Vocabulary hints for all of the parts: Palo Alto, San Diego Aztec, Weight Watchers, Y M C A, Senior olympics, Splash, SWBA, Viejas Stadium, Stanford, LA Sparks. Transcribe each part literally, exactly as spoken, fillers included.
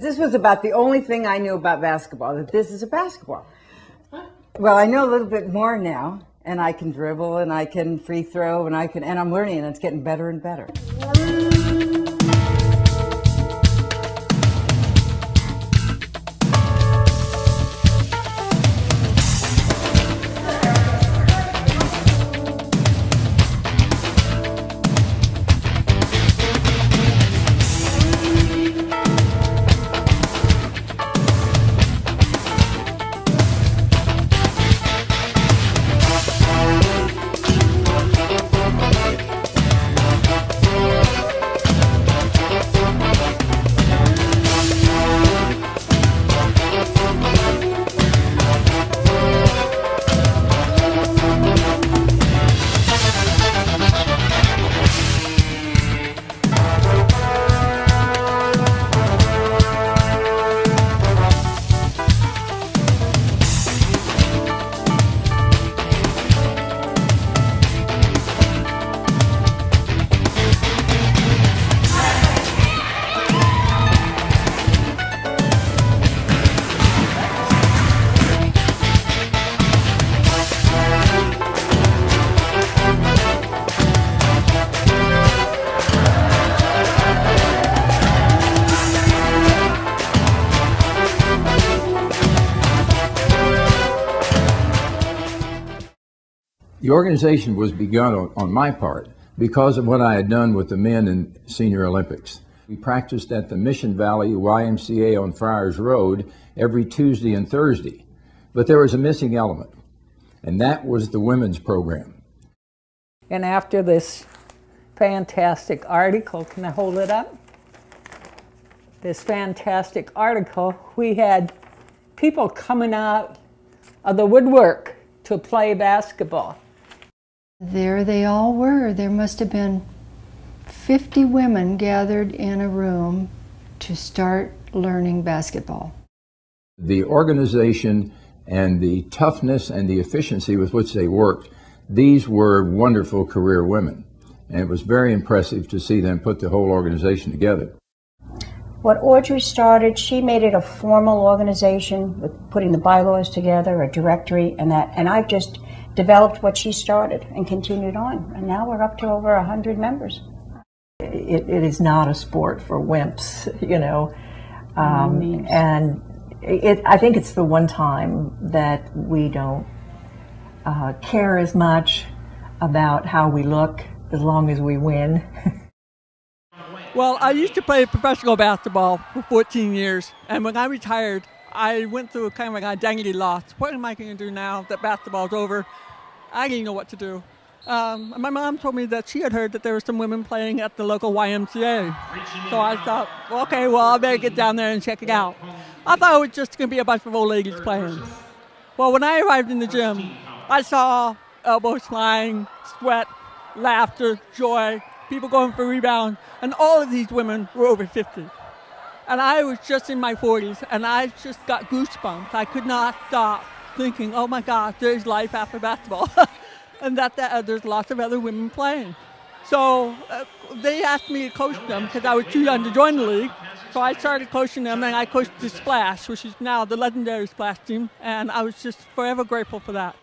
This was about the only thing I knew about basketball, that this is a basketball. Well, I know a little bit more now, and I can dribble, and I can free throw, and I can, and I'm learning, and it's getting better and better. The organization was begun on, on my part because of what I had done with the men in Senior Olympics. We practiced at the Mission Valley Y M C A on Friars Road every Tuesday and Thursday, but there was a missing element, and that was the women's program. And after this fantastic article, can I hold it up? This fantastic article, we had people coming out of the woodwork to play basketball. There they all were. There must have been fifty women gathered in a room to start learning basketball. The organization and the toughness and the efficiency with which they worked, these were wonderful career women. And it was very impressive to see them put the whole organization together. What Audrey started, she made it a formal organization with putting the bylaws together, a directory, and that. And I've just developed what she started and continued on. And now we're up to over one hundred members. It, it is not a sport for wimps, you know. Um, mm-hmm. And it, I think it's the one time that we don't uh, care as much about how we look as long as we win. Well, I used to play professional basketball for fourteen years, and when I retired, I went through kind of like an identity loss. What am I going to do now that basketball's over? I didn't know what to do. Um, my mom told me that she had heard that there were some women playing at the local Y M C A. So I thought, okay, well, I better get down there and check it out. I thought it was just going to be a bunch of old ladies playing. Well, when I arrived in the gym, I saw elbows flying, sweat, laughter, joy, people going for rebounds, and all of these women were over fifty. And I was just in my forties, and I just got goosebumps. I could not stop thinking, oh my God, there's life after basketball. And that, that uh, there's lots of other women playing. So uh, they asked me to coach them because I was too young to join the league. So I started coaching them, and I coached the Splash, which is now the legendary Splash team, and I was just forever grateful for that.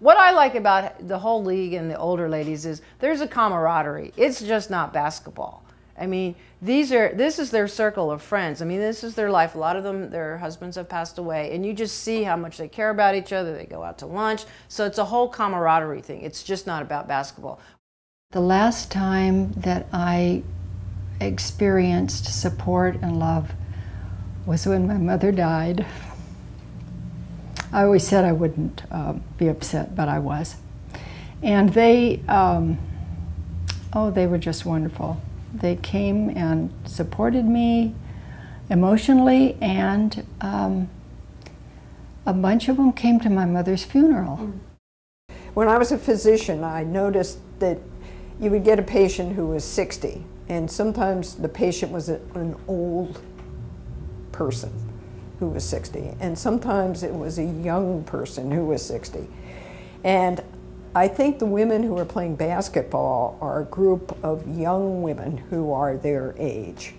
What I like about the whole league and the older ladies is there's a camaraderie. It's just not basketball. I mean, these are this is their circle of friends. I mean, this is their life. A lot of them, their husbands have passed away, and you just see how much they care about each other. They go out to lunch. So it's a whole camaraderie thing. It's just not about basketball. The last time that I experienced support and love was when my mother died. I always said I wouldn't uh, be upset, but I was. And they, um, oh, they were just wonderful. They came and supported me emotionally, and um, a bunch of them came to my mother's funeral. When I was a physician, I noticed that you would get a patient who was sixty, and sometimes the patient was an old person who was sixty, and sometimes it was a young person who was sixty. And I think the women who are playing basketball are a group of young women who are their age.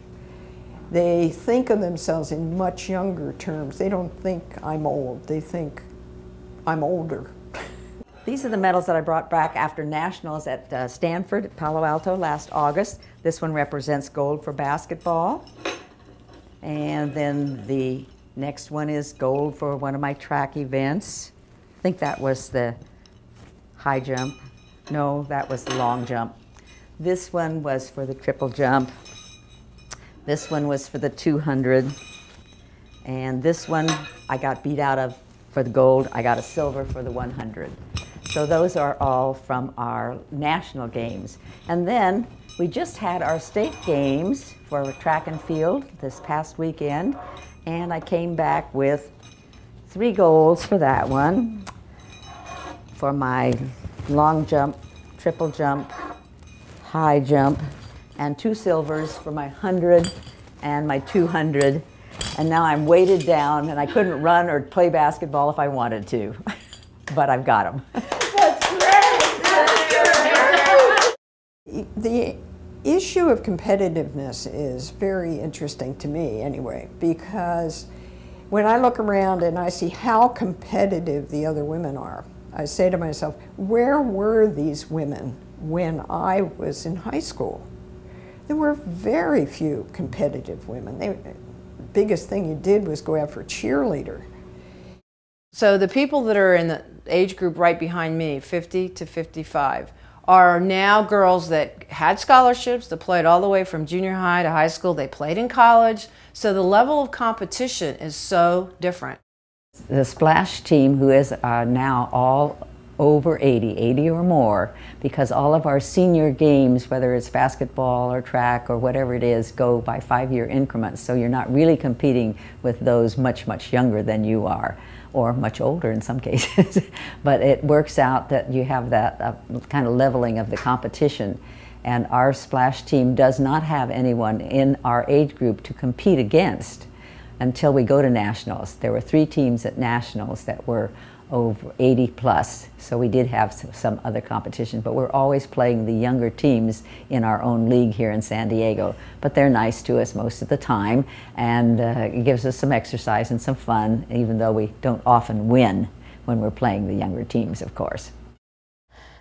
They think of themselves in much younger terms. They don't think I'm old. They think I'm older. These are the medals that I brought back after nationals at uh, Stanford, at Palo Alto, last August. This one represents gold for basketball. And then the next one is gold for one of my track events. I think that was the high jump. No, that was the long jump. This one was for the triple jump. This one was for the two hundred. And this one I got beat out of for the gold. I got a silver for the one hundred. So those are all from our national games. And then we just had our state games for track and field this past weekend. And I came back with three golds for that one, for my long jump, triple jump, high jump, and two silvers for my one hundred and my two hundred, and now I'm weighted down and I couldn't run or play basketball if I wanted to, but I've got them. That's great! That's great! The issue of competitiveness is very interesting to me anyway, because when I look around and I see how competitive the other women are, I say to myself, where were these women when I was in high school? There were very few competitive women. They, the biggest thing you did was go out for a cheerleader. So the people that are in the age group right behind me, fifty to fifty-five, are now girls that had scholarships, that played all the way from junior high to high school, they played in college. So the level of competition is so different. The Splash team, who is uh, now all over eighty, eighty or more, because all of our senior games, whether it's basketball or track or whatever it is, go by five-year increments. So you're not really competing with those much, much younger than you are, or much older in some cases. But it works out that you have that uh, kind of leveling of the competition. And our Splash team does not have anyone in our age group to compete against until we go to nationals. There were three teams at nationals that were over eighty plus, so we did have some other competition, but we're always playing the younger teams in our own league here in San Diego. But they're nice to us most of the time, and uh, it gives us some exercise and some fun, even though we don't often win when we're playing the younger teams, of course.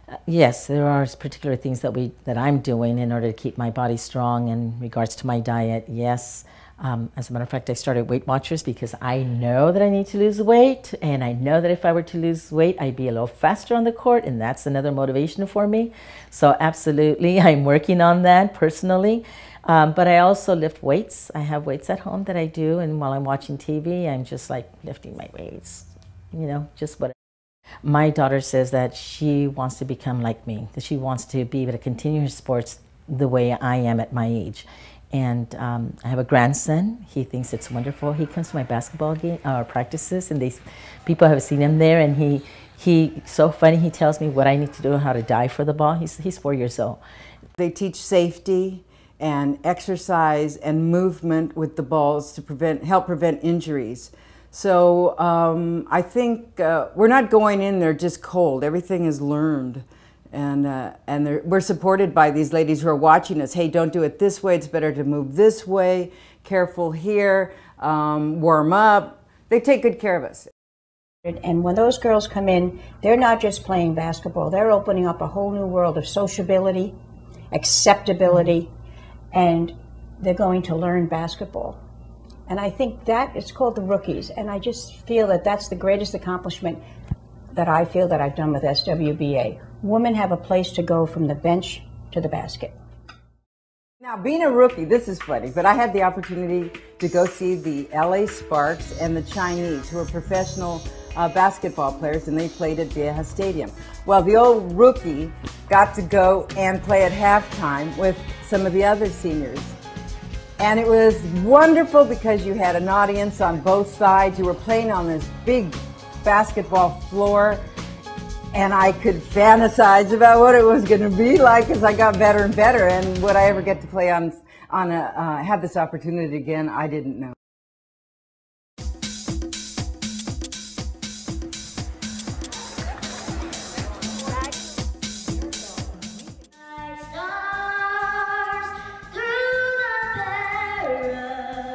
Uh, yes, there are particular things that we that I'm doing in order to keep my body strong in regards to my diet. Yes. Um, as a matter of fact, I started Weight Watchers because I know that I need to lose weight, and I know that if I were to lose weight, I'd be a little faster on the court, and that's another motivation for me. So absolutely, I'm working on that personally. Um, but I also lift weights. I have weights at home that I do, and while I'm watching T V, I'm just like lifting my weights, you know, just whatever. My daughter says that she wants to become like me, that she wants to be able to continue her sports the way I am at my age. And um, I have a grandson. He thinks it's wonderful. He comes to my basketball game uh, practices, and these people have seen him there. And he, he, so funny. He tells me what I need to do and how to dive for the ball. He's he's four years old. They teach safety and exercise and movement with the balls to prevent help prevent injuries. So um, I think uh, we're not going in there just cold. Everything is learned. And, uh, and we're supported by these ladies who are watching us. Hey, don't do it this way. It's better to move this way. Careful here. Um, warm up. They take good care of us. And when those girls come in, they're not just playing basketball. They're opening up a whole new world of sociability, acceptability, and they're going to learn basketball. And I think that it's called the rookies. And I just feel that that's the greatest accomplishment that I feel that I've done with S W B A. Women have a place to go from the bench to the basket. Now, being a rookie, this is funny, but I had the opportunity to go see the L A Sparks and the Chinese, who are professional uh, basketball players, and they played at Viejas Stadium. Well, the old rookie got to go and play at halftime with some of the other seniors. And it was wonderful because you had an audience on both sides. You were playing on this big basketball floor, and I could fantasize about what it was going to be like as I got better and better. And would I ever get to play on on a uh, have this opportunity again? I didn't know. Like stars through the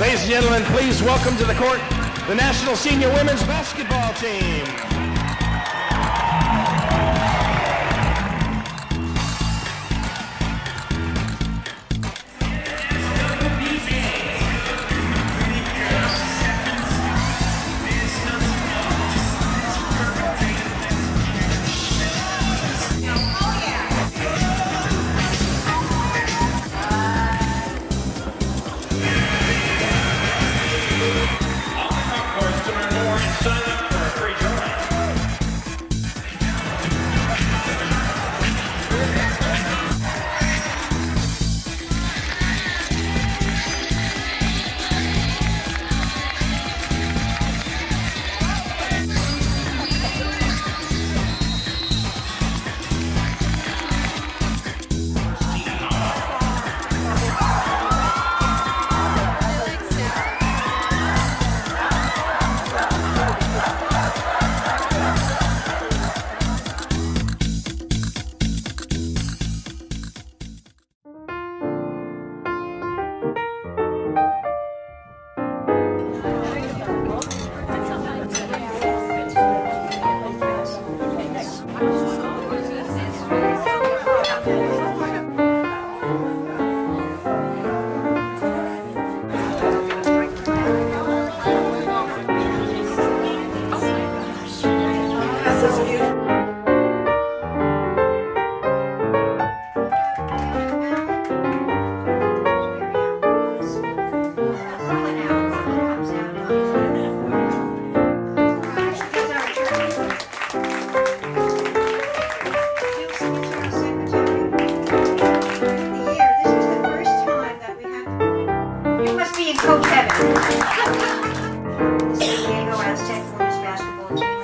Ladies and gentlemen, please welcome to the court the National Senior Women's Basketball Team. Must be in Coach Evan. The San Diego Aztec women's basketball team.